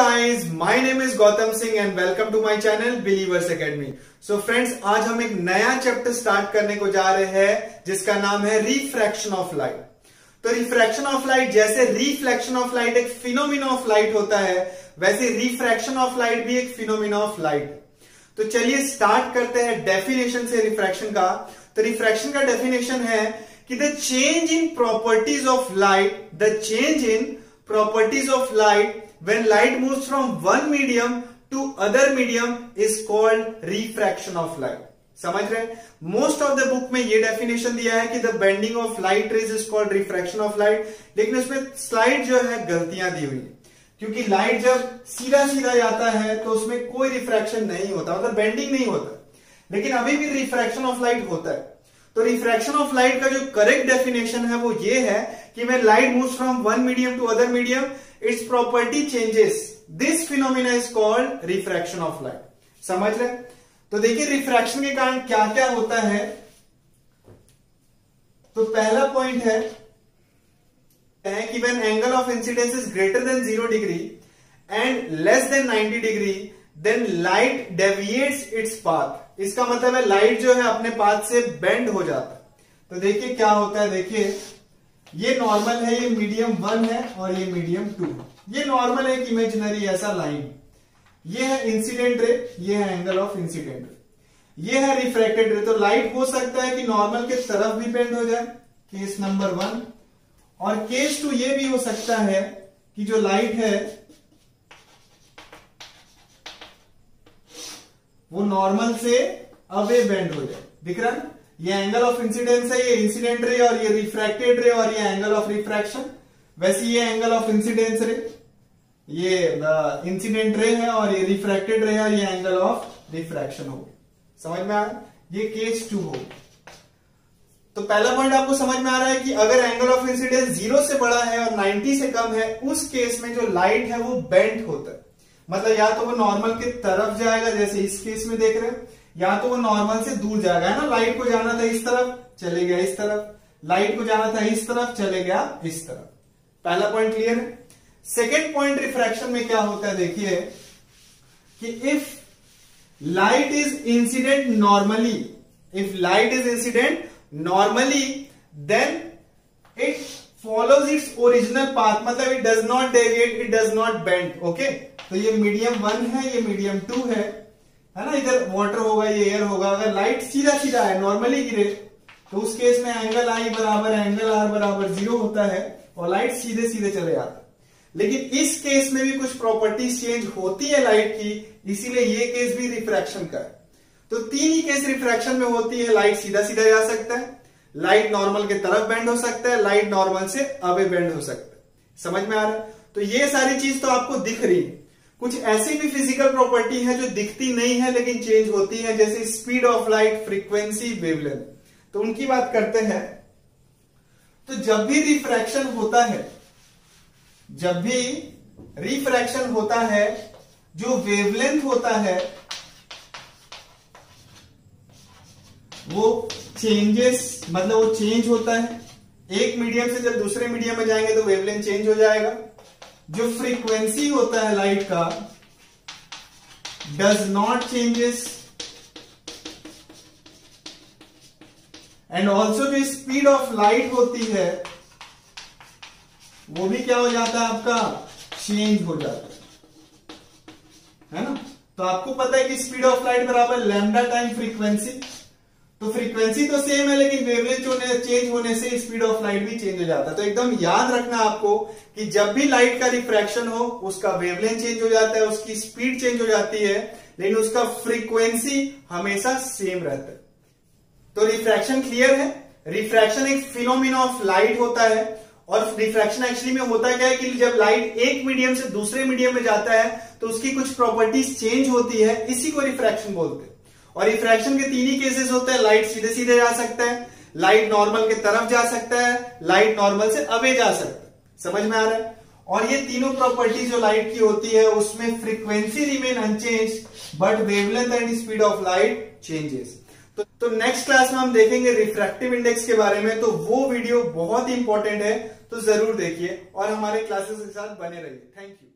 guys, my name is Gautam Singh and welcome to my channel Believers Academy. So friends, आज हम एक नया chapter start करने को जा रहे हैं जिसका नाम है रिफ्रैक्शन ऑफ लाइट। तो रिफ्रैक्शन ऑफ लाइट, जैसे रिफ्लेक्शन ऑफ लाइट एक फिनोमिना ऑफ लाइट होता है, वैसे रिफ्रैक्शन ऑफ लाइट भी एक फिनोमिना ऑफ लाइट। तो चलिए स्टार्ट करते हैं डेफिनेशन से रिफ्रैक्शन का। तो रिफ्रैक्शन का डेफिनेशन है कि the change in properties of light, the change in properties of light when light moves from one medium to other medium is called refraction of light. समझ रहे हैं? Most of the book में ये definition दिया है कि the bending of light rays is called refraction of light, लेकिन उसमें slide जो है गलतियां दी हुई है, क्योंकि light जब सीधा सीधा जाता है तो उसमें कोई refraction नहीं होता, मतलब bending नहीं होता, लेकिन अभी भी refraction of light होता है। तो रिफ्रैक्शन ऑफ लाइट का जो करेक्ट डेफिनेशन है वो ये है कि when light moves from one medium to other medium its property changes, this phenomena is called refraction of light. समझ रहे? तो देखिए रिफ्रैक्शन के कारण क्या क्या होता है। तो पहला पॉइंट है कि when angle of incidence is greater than 0 degree and less than 90 degree then light deviates its path. इसका मतलब है लाइट जो है अपने पाथ से बेंड हो जाता है। तो देखिए क्या होता है, देखिए ये नॉर्मल है, ये मीडियम 1 है और ये मीडियम 2, ये नॉर्मल है, इमेजिनरी ऐसा लाइन, ये है इंसिडेंट रे, ये है एंगल ऑफ इंसिडेंट रे, ये है रिफ्रैक्टेड रे। तो लाइट हो सकता है कि नॉर्मल के तरफ भी बेंड हो जाए, केस नंबर 1, और केस 2 ये भी हो सकता है कि जो लाइट है वो नॉर्मल से अवे बेंड हो जाए। दिख रहा है? ये एंगल ऑफ इंसिडेंस है, ये इंसिडेंट रे और ये रिफ्रैक्टेड रे और ये एंगल ऑफ रिफ्रैक्शन। वैसे ये एंगल ऑफ इंसिडेंस रे, ये इंसिडेंट रे है और ये रिफ्रैक्टेड रे है और ये एंगल ऑफ रिफ्रैक्शन हो गया। समझ में आ रहा है? ये केस 2 हो। तो पहला पॉइंट आपको समझ में आ रहा है कि अगर एंगल ऑफ इंसिडेंस 0 से बड़ा है और 90 से कम है, उस केस में जो लाइट है वो बेंट होता है, मतलब या तो वो नॉर्मल के तरफ जाएगा, जैसे इस केस में देख रहे हैं, या तो वो नॉर्मल से दूर जाएगा, है ना। लाइट को जाना था इस तरफ, चले गया इस तरफ, लाइट को जाना था इस तरफ, चले गया इस तरफ। पहला पॉइंट क्लियर है। सेकेंड पॉइंट रिफ्रैक्शन में क्या होता है, देखिए कि if light is incident normally, if light is incident normally then it follows its original path, मतलब it does not deviate, it does not bend. Okay, तो ये मीडियम 1 है, ये मीडियम 2 है ना, इधर वाटर होगा, ये एयर होगा। अगर लाइट सीधा सीधा है, नॉर्मली गिरे, तो उस केस में एंगल आई बराबर एंगल आर बराबर 0 होता है और लाइट सीधे सीधे चले जाता है। लेकिन इस केस में भी कुछ प्रॉपर्टीज चेंज होती है लाइट की, इसीलिए ये केस भी रिफ्रैक्शन का है। तो 3 ही केस रिफ्रैक्शन में होती है। लाइट सीधा सीधा जा सकता है, लाइट नॉर्मल के तरफ बेंड हो सकता है, लाइट नॉर्मल से अवे बेंड हो सकता है। समझ में आ रहा है? तो ये सारी चीज तो आपको दिख रही है। कुछ ऐसी भी फिजिकल प्रॉपर्टी है जो दिखती नहीं है लेकिन चेंज होती है, जैसे speed of light, frequency, wavelength. तो उनकी बात करते हैं। तो जब भी रिफ्रैक्शन होता है, जब भी रिफ्रैक्शन होता है, जो वेवलेंथ होता है वो चेंजेस, मतलब वो चेंज होता है। एक मीडियम से जब दूसरे मीडियम में जाएंगे तो वेवलेंथ चेंज हो जाएगा। जो फ्रीक्वेंसी होता है लाइट का does not changes, and also जो स्पीड ऑफ लाइट होती है वो भी क्या हो जाता है, आपका चेंज हो जाता है ना। तो आपको पता है कि स्पीड ऑफ लाइट बराबर लैम्डा टाइम फ्रीक्वेंसी। तो फ्रीक्वेंसी तो सेम है लेकिन वेवलेंथ चेंज होने से स्पीड ऑफ लाइट भी चेंज हो जाता है। तो एकदम याद रखना आपको कि जब भी लाइट का रिफ्रैक्शन हो, उसका वेवलेंथ चेंज हो जाता है, उसकी स्पीड चेंज हो जाती है, लेकिन उसका फ्रीक्वेंसी हमेशा सेम रहता है। तो रिफ्रैक्शन क्लियर है। रिफ्रैक्शन एक फिनोमिना ऑफ लाइट होता है, और रिफ्रैक्शन एक्चुअली में होता क्या है कि जब लाइट एक मीडियम से दूसरे मीडियम में जाता है तो उसकी कुछ प्रॉपर्टीज चेंज होती है, इसी को रिफ्रैक्शन बोलते हैं। और रिफ्रैक्शन के 3 ही केसेस होते हैं। लाइट सीधे सीधे जा सकता है, लाइट नॉर्मल के तरफ जा सकता है, लाइट नॉर्मल से अवे जा सकता है। समझ में आ रहा है? और ये तीनों प्रॉपर्टी जो लाइट की होती है उसमें frequency remain unchange but wavelength and speed of light changes. तो नेक्स्ट क्लास में हम देखेंगे रिफ्रैक्टिव इंडेक्स के बारे में, तो वो वीडियो बहुत ही इंपॉर्टेंट है, तो जरूर देखिए और हमारे क्लासेस के साथ बने रहिए। Thank you.